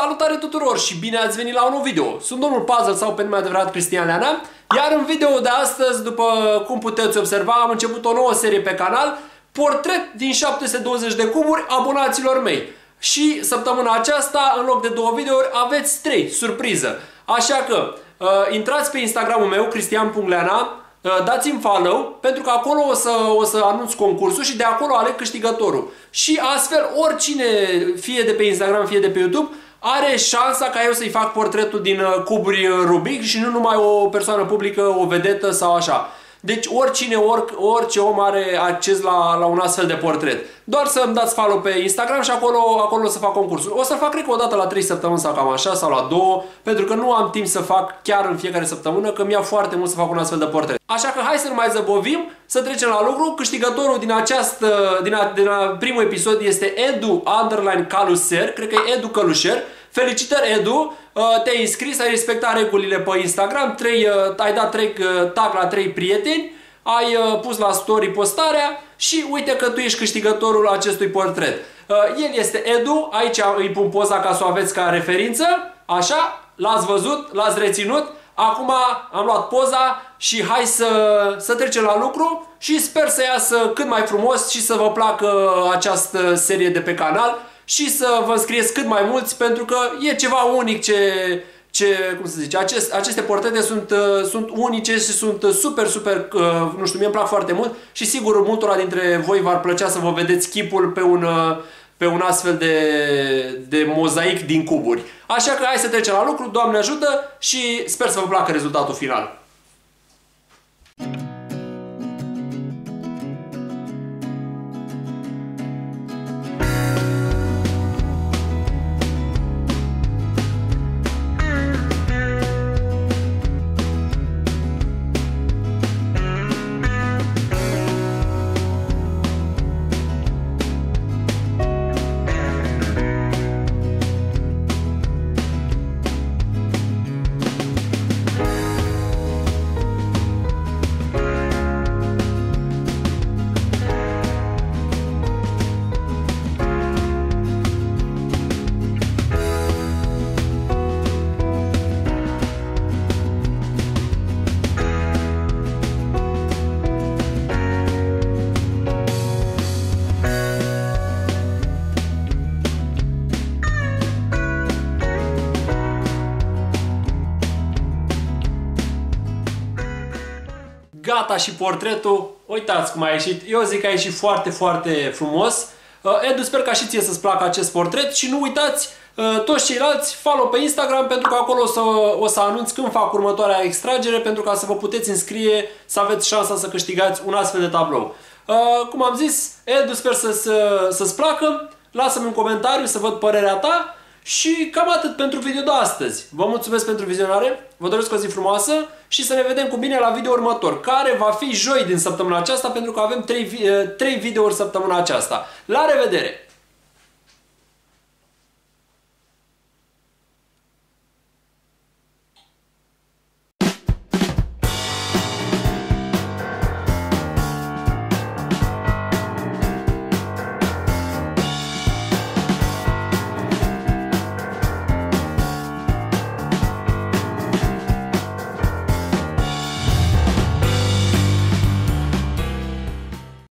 Salutare tuturor și bine ați venit la un nou video. Sunt domnul Puzzle sau pe nume adevărat Cristian Leana. Iar în video de astăzi, după cum puteți observa, am început o nouă serie pe canal, Portret din 720 de cuburi abonaților mei. Și săptămâna aceasta, în loc de 2 videouri, aveți 3, surpriză. Așa că intrați pe Instagramul meu, cristian.leana, dați-mi follow, pentru că acolo o să anunț concursul și de acolo aleg câștigătorul. Și astfel, oricine, fie de pe Instagram, fie de pe YouTube, are șansa ca eu să-i fac portretul din cuburi Rubik și nu numai o persoană publică, o vedetă sau așa. Deci oricine, orice om are acces la un astfel de portret. Doar să-mi dați follow pe Instagram și acolo o să fac concursul. O să fac, cred că, o dată la 3 săptămâni sau cam așa, sau la 2, pentru că nu am timp să fac chiar în fiecare săptămână, că mi-a foarte mult să fac un astfel de portret. Așa că hai să nu mai zăbovim, să trecem la lucru. Câștigătorul din primul episod este Edu_Caluser, cred că e Edu Călușer. Felicitări, Edu! Te-ai inscris, ai respectat regulile pe Instagram, ai dat tag la 3 prieteni, ai pus la story postarea și uite că tu ești câștigătorul acestui portret. El este Edu, aici îi pun poza ca să o aveți ca referință, așa, l-ați văzut, l-ați reținut. Acum am luat poza și hai să trecem la lucru și sper să iasă cât mai frumos și să vă placă această serie de pe canal și să vă înscrieți cât mai mulți, pentru că e ceva unic cum să zice, aceste portrete sunt unice și sunt super, nu știu, mie-mi plac foarte mult și sigur multora dintre voi v-ar plăcea să vă vedeți chipul pe un astfel de mozaic din cuburi. Așa că hai să trecem la lucru, Doamne ajută, și sper să vă placă rezultatul final. Gata și portretul, uitați cum a ieșit, eu zic că a ieșit foarte frumos. Edu, sper ca și ție să-ți placă acest portret și nu uitați, toți ceilalți, follow pe Instagram, pentru că acolo o să anunț când fac următoarea extragere, pentru ca să vă puteți înscrie, să aveți șansa să câștigați un astfel de tablou. Cum am zis, Edu, sper să-ți placă, lasă-mi un comentariu să văd părerea ta și cam atât pentru video de astăzi. Vă mulțumesc pentru vizionare, vă doresc o zi frumoasă și să ne vedem cu bine la video următor, care va fi joi din săptămâna aceasta, pentru că avem 3 videouri săptămâna aceasta. La revedere!